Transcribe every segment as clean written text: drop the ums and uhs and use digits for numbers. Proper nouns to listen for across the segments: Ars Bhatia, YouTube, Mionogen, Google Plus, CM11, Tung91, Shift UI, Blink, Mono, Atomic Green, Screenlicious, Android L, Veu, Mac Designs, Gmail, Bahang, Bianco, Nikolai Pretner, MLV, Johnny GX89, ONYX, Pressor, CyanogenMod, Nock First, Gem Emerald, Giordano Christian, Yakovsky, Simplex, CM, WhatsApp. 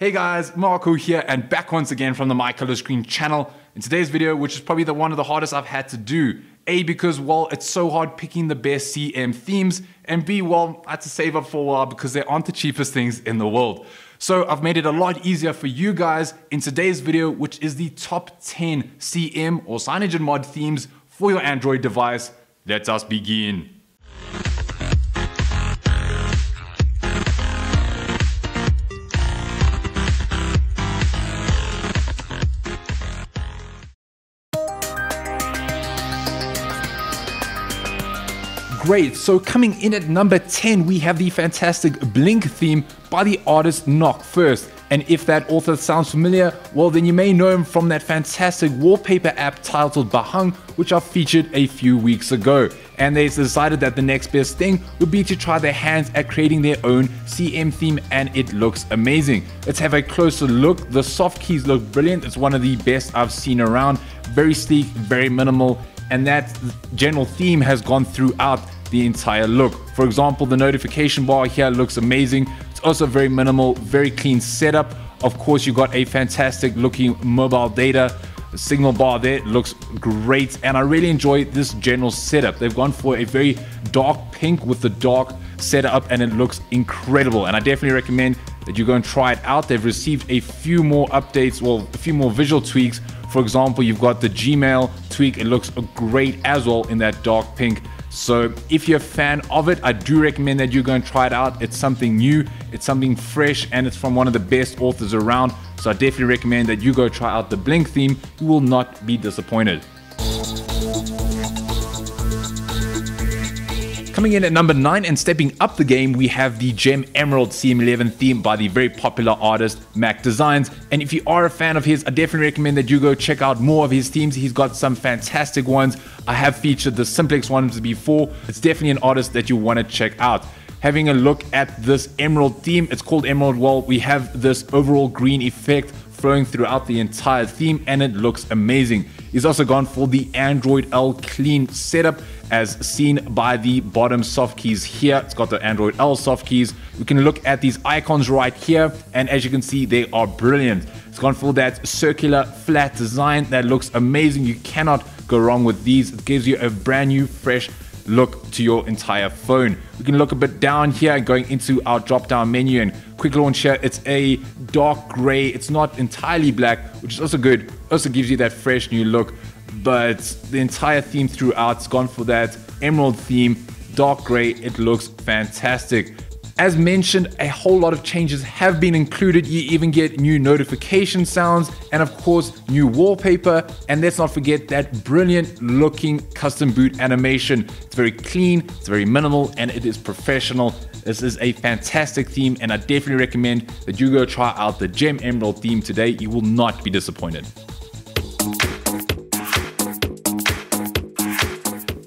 Hey guys, Marco here and back once again from the My Color Screen channel. In today's video, which is probably one of the hardest I've had to do, A, because, well, it's so hard picking the best CM themes, and B, well, I had to save up for a while because they aren't the cheapest things in the world. So I've made it a lot easier for you guys in today's video, which is the top 10 CM or CyanogenMod themes for your Android device. Let us begin. Great, so coming in at number 10, we have the fantastic Blink theme by the artist Nock First. And if that author sounds familiar, well then you may know him from that fantastic wallpaper app titled Bahang, which I featured a few weeks ago. And they decided that the next best thing would be to try their hands at creating their own CM theme, and it looks amazing. Let's have a closer look. The soft keys look brilliant. It's one of the best I've seen around. Very sleek, very minimal, and that general theme has gone throughout the entire look. For example, the notification bar here looks amazing. It's also very minimal, very clean setup. Of course, you got a fantastic looking mobile data signal bar there. It looks great, and I really enjoy this general setup. They've gone for a very dark pink with the dark setup, and it looks incredible, and I definitely recommend that you go and try it out. They've received a few more updates, well, a few more visual tweaks. For example, you've got the Gmail tweak. It looks great as well in that dark pink. So if you're a fan of it, I do recommend that you go and try it out. It's something new, it's something fresh, and it's from one of the best authors around. So I definitely recommend that you go try out the Blink theme. You will not be disappointed. Coming in at number 9 and stepping up the game, we have the Gem Emerald CM11 theme by the very popular artist Mac Designs. And if you are a fan of his, I definitely recommend that you go check out more of his themes. He's got some fantastic ones. I have featured the Simplex ones before. It's definitely an artist that you want to check out. Having a look at this emerald theme, it's called Emerald. Well, we have this overall green effect flowing throughout the entire theme, and it looks amazing. He's also gone for the Android L clean setup, as seen by the bottom soft keys here. It's got the Android L soft keys. We can look at these icons right here, and as you can see, they are brilliant. It's gone for that circular flat design that looks amazing. You cannot go wrong with these. It gives you a brand new fresh look to your entire phone. We can look a bit down here, going into our drop down menu and quick launch here. It's a dark gray, it's not entirely black, which is also good. Also gives you that fresh new look. But the entire theme throughout has gone for that emerald theme, dark gray. It looks fantastic. As mentioned, a whole lot of changes have been included. You even get new notification sounds and of course new wallpaper. And let's not forget that brilliant looking custom boot animation. It's very clean, it's very minimal, and it is professional. This is a fantastic theme, and I definitely recommend that you go try out the Gem Emerald theme today. You will not be disappointed.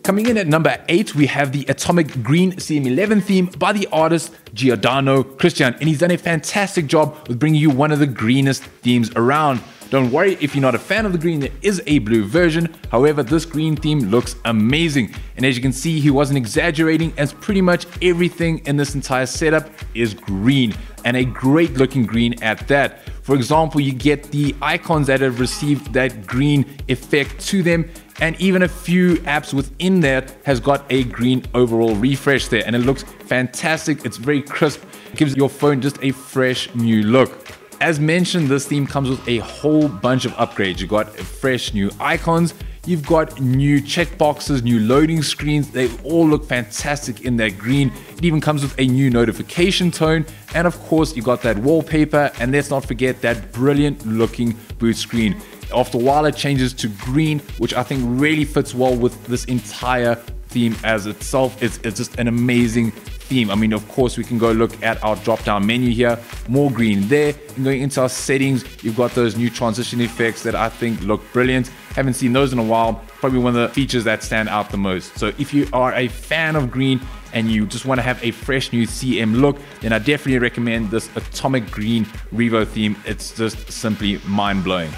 Coming in at number 8, we have the Atomic Green CM11 theme by the artist Giordano Christian. And he's done a fantastic job with bringing you one of the greenest themes around. Don't worry if you're not a fan of the green, there is a blue version. However, this green theme looks amazing. And as you can see, he wasn't exaggerating, as pretty much everything in this entire setup is green, and a great looking green at that. For example, you get the icons that have received that green effect to them, and even a few apps within that has got a green overall refresh there, and it looks fantastic. It's very crisp. It gives your phone just a fresh new look. As mentioned, this theme comes with a whole bunch of upgrades. You've got fresh new icons, you've got new checkboxes, new loading screens. They all look fantastic in that green. It even comes with a new notification tone. And of course, you've got that wallpaper. And let's not forget that brilliant looking boot screen. After a while, it changes to green, which I think really fits well with this entire theme as itself. It's just an amazing theme. I mean, of course, we can go look at our drop down menu here. More green there. And going into our settings, you've got those new transition effects that I think look brilliant. Haven't seen those in a while. Probably one of the features that stand out the most. So if you are a fan of green and you just want to have a fresh new CM look, then I definitely recommend this Atomic Green Revo theme. It's just simply mind blowing.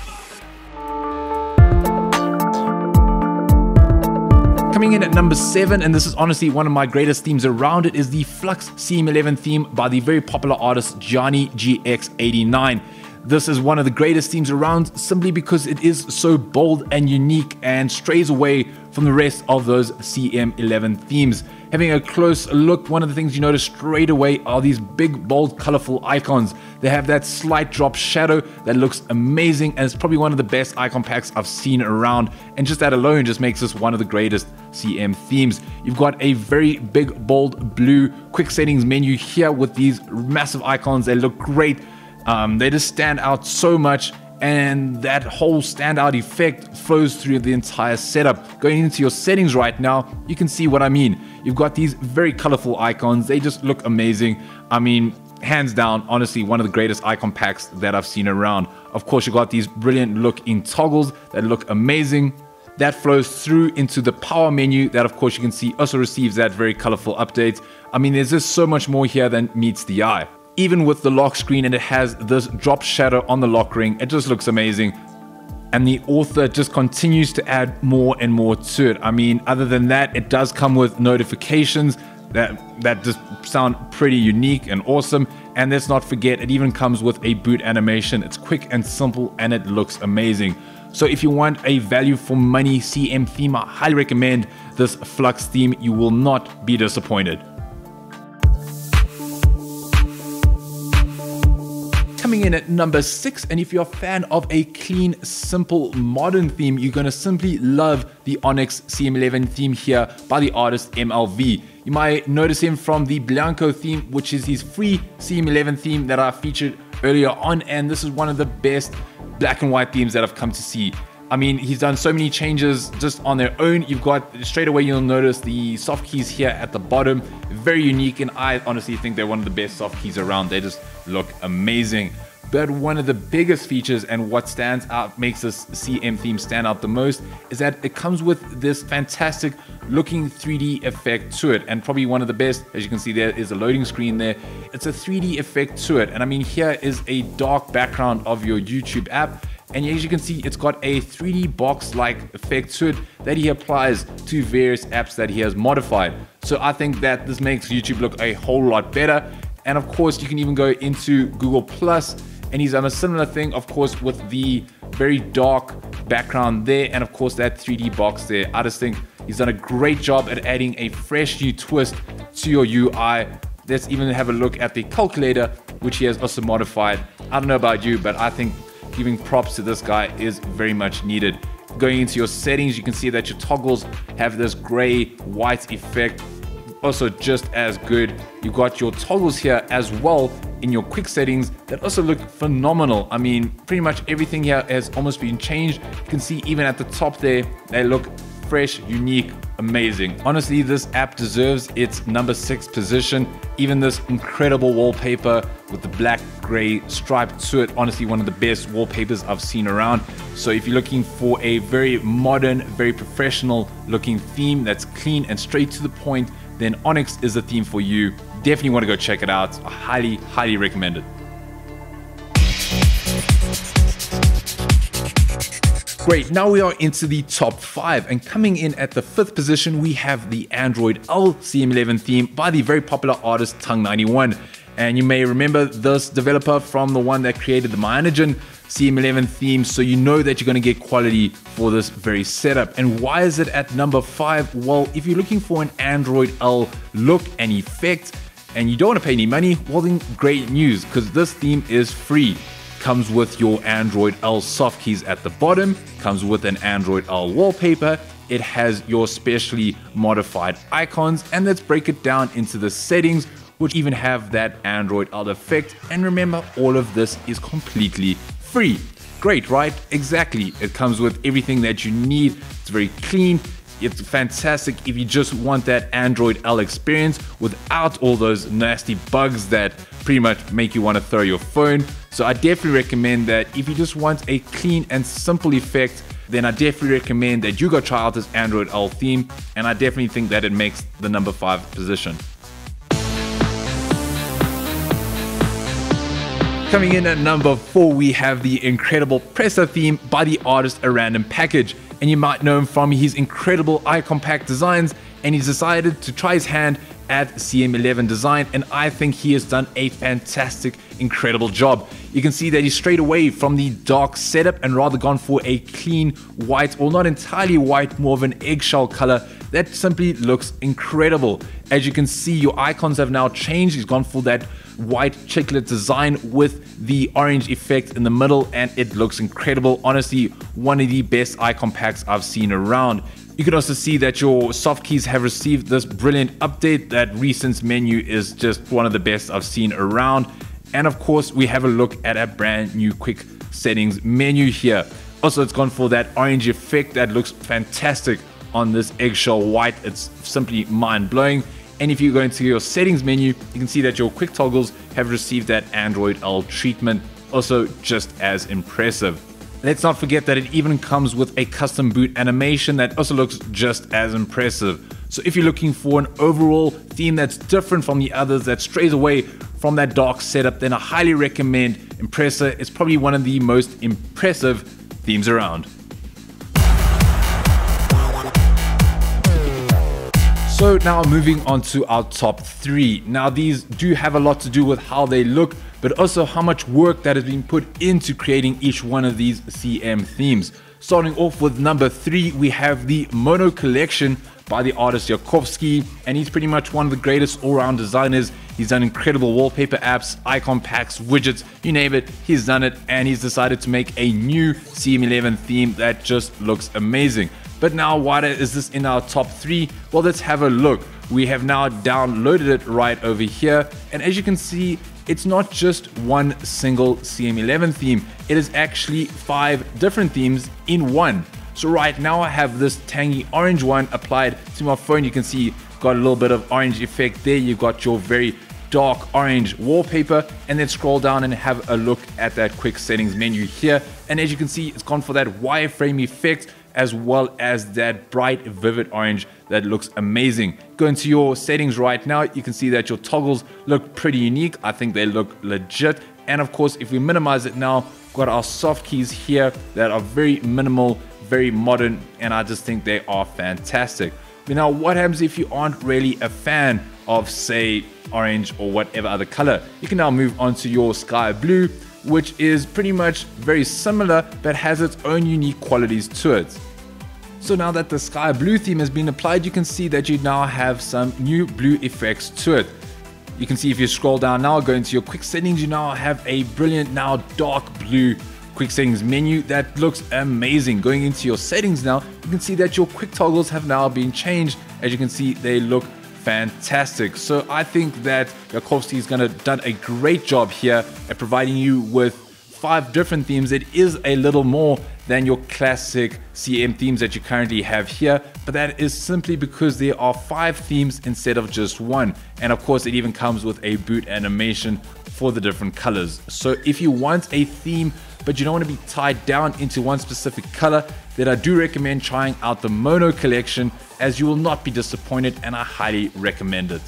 Coming in at number 7, and this is honestly one of my greatest themes around it, is the Flux CM11 theme by the very popular artist Johnny GX89. This is one of the greatest themes around simply because it is so bold and unique and strays away from the rest of those CM11 themes. Having a close look, one of the things you notice straight away are these big, bold, colorful icons. They have that slight drop shadow that looks amazing, and it's probably one of the best icon packs I've seen around, and just that alone just makes this one of the greatest CM themes. You've got a very big, bold blue quick settings menu here with these massive icons. They look great. They just stand out so much, and that whole standout effect flows through the entire setup. Going into your settings right now, you can see what I mean. You've got these very colorful icons. They just look amazing. I mean, hands down, honestly, one of the greatest icon packs that I've seen around. Of course, you've got these brilliant looking toggles that look amazing. That flows through into the power menu that, of course, you can see also receives that very colorful update. I mean, there's just so much more here than meets the eye. Even with the lock screen, and it has this drop shadow on the lock ring, it just looks amazing. And the author just continues to add more and more to it. I mean, other than that, it does come with notifications that just sound pretty unique and awesome. And let's not forget, it even comes with a boot animation. It's quick and simple, and it looks amazing. So if you want a value for money CM theme, I highly recommend this Flux theme. You will not be disappointed. Coming in at number 6, and if you're a fan of a clean, simple, modern theme, you're going to simply love the ONYX CM11 theme here by the artist MLV. You might notice him from the Bianco theme, which is his free CM11 theme that I featured earlier on, and this is one of the best black and white themes that I've come to see. I mean, he's done so many changes just on their own. You've got, straight away, you'll notice the soft keys here at the bottom. Very unique, and I honestly think they're one of the best soft keys around. They just look amazing. But one of the biggest features, and what stands out, makes this CM theme stand out the most, is that it comes with this fantastic looking 3D effect to it, and probably one of the best. As you can see, there is a loading screen there. It's a 3D effect to it, and I mean, here is a dark background of your YouTube app, and as you can see, it's got a 3D box-like effect to it that he applies to various apps that he has modified. So I think that this makes YouTube look a whole lot better. And of course, you can even go into Google Plus, and he's done a similar thing, of course, with the very dark background there, and of course that 3D box there. I just think he's done a great job at adding a fresh new twist to your UI. Let's even have a look at the calculator, which he has also modified. I don't know about you, but I think giving props to this guy is very much needed. Going into your settings, you can see that your toggles have this gray white effect, also just as good. You've got your toggles here as well in your quick settings that also look phenomenal. I mean, pretty much everything here has almost been changed. You can see even at the top there, they look fresh, unique, amazing. Honestly, this app deserves its number 6 position. Even this incredible wallpaper with the black gray stripe to it, honestly one of the best wallpapers I've seen around. So if you're looking for a very modern, very professional looking theme that's clean and straight to the point, then ONYX is the theme for you. Definitely want to go check it out. I highly, highly recommend it. Great, now we are into the top 5, and coming in at the 5th position, we have the Android L CM11 theme by the very popular artist Tung91. And you may remember this developer from the one that created the Mionogen CM11 theme, so you know that you're gonna get quality for this very setup. And why is it at number 5? Well, if you're looking for an Android L look and effect, and you don't wanna pay any money, well then great news, because this theme is free. Comes with your Android L soft keys at the bottom, comes with an Android L wallpaper, it has your specially modified icons, and let's break it down into the settings, which even have that Android L effect. And remember, all of this is completely free. Great, right? Exactly. It comes with everything that you need. It's very clean. It's fantastic if you just want that Android L experience without all those nasty bugs that pretty much make you want to throw your phone. So I definitely recommend that if you just want a clean and simple effect, then I definitely recommend that you go try out this Android L theme, and I definitely think that it makes the number 5 position. Coming in at number 4, we have the incredible Pressor theme by the artist A Random Package. and you might know him from his incredible eye-compact designs, and he's decided to try his hand at CM11 design, and I think he has done a fantastic, incredible job. You can see that he strayed away from the dark setup and rather gone for a clean white, or not entirely white, more of an eggshell color that simply looks incredible. As you can see, your icons have now changed. He's gone for that white chiclet design with the orange effect in the middle, and it looks incredible. Honestly, one of the best icon packs I've seen around. You can also see that your soft keys have received this brilliant update. That recent menu is just one of the best I've seen around. And of course, we have a look at a brand new quick settings menu here. Also, it's gone for that orange effect that looks fantastic on this eggshell white. It's simply mind-blowing. And if you go into your settings menu, you can see that your quick toggles have received that Android L treatment. Also, just as impressive. Let's not forget that it even comes with a custom boot animation that also looks just as impressive. So if you're looking for an overall theme that's different from the others, that strays away from that dark setup, then I highly recommend Pressor. It's probably one of the most impressive themes around. So now moving on to our top three. Now these do have a lot to do with how they look, but also how much work that has been put into creating each one of these CM themes. Starting off with number three, we have the Mono collection by the artist Yakovsky, and he's pretty much one of the greatest all-round designers. He's done incredible wallpaper apps, icon packs, widgets, you name it, he's done it, and he's decided to make a new CM11 theme that just looks amazing. But now, why is this in our top three? Well, let's have a look. We have now downloaded it right over here, and as you can see, it's not just one single CM11 theme. It is actually 5 different themes in one. So right now I have this tangy orange one applied to my phone. You can see got a little bit of orange effect there. You've got your very dark orange wallpaper, and then scroll down and have a look at that quick settings menu here. And as you can see, it's gone for that wireframe effect, as well as that bright, vivid orange that looks amazing. Go into your settings right now. You can see that your toggles look pretty unique. I think they look legit. And of course, if we minimize it now, got our soft keys here that are very minimal, very modern, and I just think they are fantastic. But now what happens if you aren't really a fan of, say, orange or whatever other color? You can now move on to your sky blue, which is pretty much very similar but has its own unique qualities to it. So now that the sky blue theme has been applied, you can see that you now have some new blue effects to it. You can see if you scroll down now, go into your quick settings, you now have a brilliant now dark blue quick settings menu that looks amazing. Going into your settings now, you can see that your quick toggles have now been changed. As you can see, they look fantastic. So I think that Yakovsky is gonna done a great job here at providing you with 5 different themes. It is a little more than your classic CM themes that you currently have here, but that is simply because there are 5 themes instead of just one. And of course, it even comes with a boot animation for the different colors. So if you want a theme but you don't want to be tied down into one specific color, then I do recommend trying out the Mono collection, as you will not be disappointed, and I highly recommend it.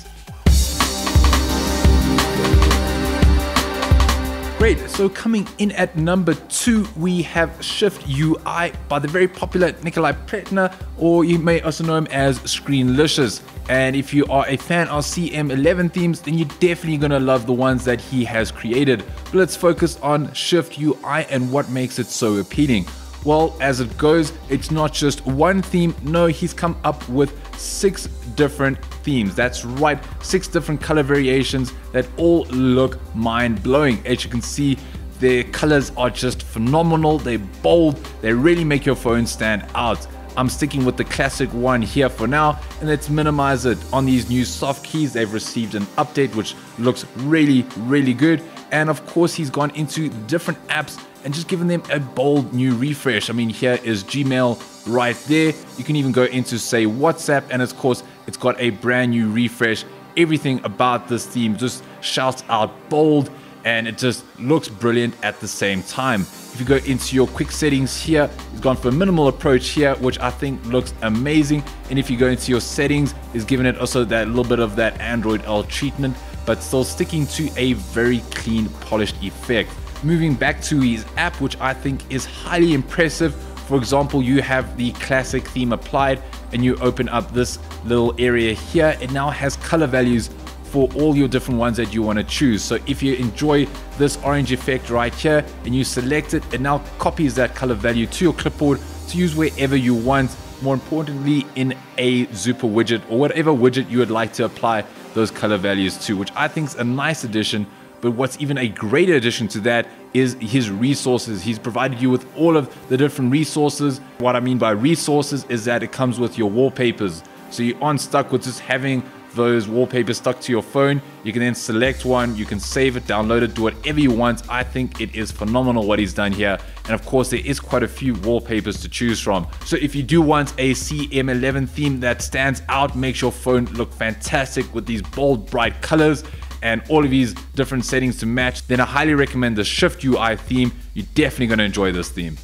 Great, so coming in at number 2, we have Shift UI by the very popular Nikolai Pretner, or you may also know him as Screenlicious. And if you are a fan of CM11 themes, then you're definitely gonna love the ones that he has created. But let's focus on Shift UI and what makes it so appealing. Well, as it goes, it's not just one theme. No, he's come up with 6 different themes. That's right, 6 different color variations that all look mind-blowing. As you can see, their colors are just phenomenal. They're bold. They really make your phone stand out. I'm sticking with the classic one here for now, and let's minimize it. On these new soft keys, they've received an update, which looks really, really good. And of course, he's gone into different apps and just given them a bold new refresh. I mean, here is Gmail right there. You can even go into, say, WhatsApp, and of course, it's got a brand new refresh. Everything about this theme just shouts out bold, and it just looks brilliant at the same time. If you go into your quick settings here, it's gone for a minimal approach here, which I think looks amazing. And if you go into your settings, it's given it also that little bit of that Android L treatment, but still sticking to a very clean, polished effect. Moving back to his app, which I think is highly impressive For example, you have the classic theme applied and you open up this little area here. It now has color values for all your different ones that you want to choose. So if you enjoy this orange effect right here and you select it, it now copies that color value to your clipboard to use wherever you want, more importantly in a Zupa widget or whatever widget you would like to apply those color values to, which I think is a nice addition. But what's even a greater addition to that is his resources. He's provided you with all of the different resources. What I mean by resources is that it comes with your wallpapers. So you aren't stuck with just having those wallpapers stuck to your phone. You can then select one, you can save it, download it, do whatever you want. I think it is phenomenal what he's done here. And of course, there is quite a few wallpapers to choose from. So if you do want a CM11 theme that stands out, makes your phone look fantastic with these bold, bright colors, and all of these different settings to match, then I highly recommend the Shift UI theme. You're definitely going to enjoy this theme.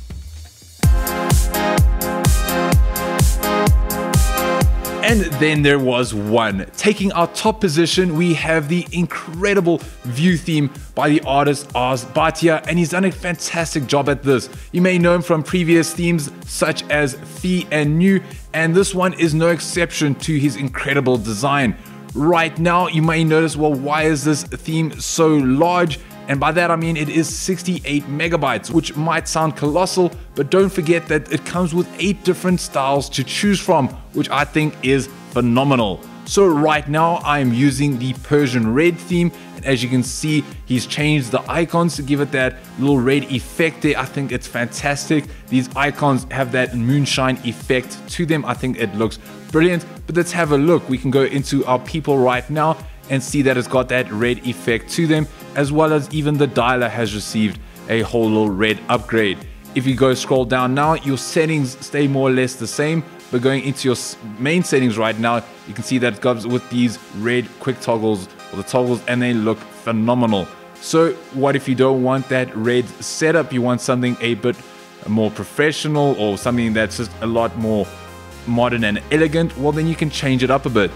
And then there was one. Taking our top position, we have the incredible Veu theme by the artist Ars Bhatia, and he's done a fantastic job at this. You may know him from previous themes such as Fee and New, and this one is no exception to his incredible design. Right now, you may notice, well, why is this theme so large? And by that, I mean it is 68 megabytes, which might sound colossal, but don't forget that it comes with 8 different styles to choose from, which I think is phenomenal. So right now, I'm using the Persian red theme. And as you can see, he's changed the icons to give it that little red effect there. I think it's fantastic. These icons have that moonshine effect to them. I think it looks brilliant, but let's have a look. We can go into our people right now and see that it's got that red effect to them, as well as even the dialer has received a whole little red upgrade. If you go scroll down now, your settings stay more or less the same, but going into your main settings right now, you can see that it comes with these red quick toggles, or the toggles, and they look phenomenal. So what if you don't want that red setup? You want something a bit more professional or something that's just a lot more modern and elegant? Well, then you can change it up a bit.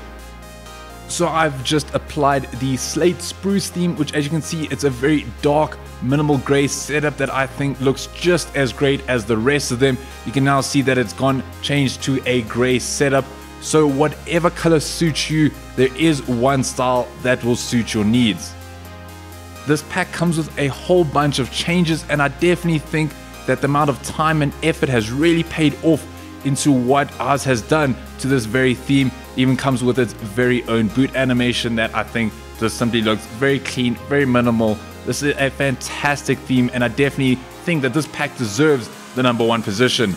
So I've just applied the Slate Spruce theme, which, as you can see, it's a very dark minimal gray setup that I think looks just as great as the rest of them. You can now see that it's gone changed to a gray setup. So whatever color suits you, there is one style that will suit your needs. This pack comes with a whole bunch of changes, and I definitely think that the amount of time and effort has really paid off into what ours has done to this very theme. Even comes with its very own boot animation that I think just simply looks very clean, very minimal. This is a fantastic theme, and I definitely think that this pack deserves the #1 position.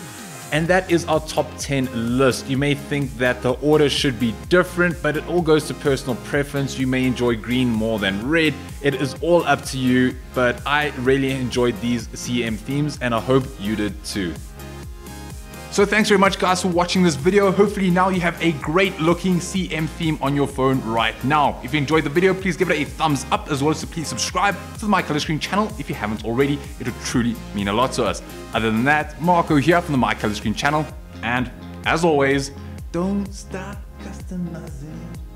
And that is our top 10 list. You may think that the order should be different, but it all goes to personal preference. You may enjoy green more than red. It is all up to you, but I really enjoyed these CM themes, and I hope you did too. So thanks very much, guys, for watching this video. Hopefully now you have a great looking CM theme on your phone right now. If you enjoyed the video, please give it a thumbs up, as well as to please subscribe to the My Color Screen channel if you haven't already. It would truly mean a lot to us. Other than that, Marco here from the My Color Screen channel. And as always, don't stop customizing.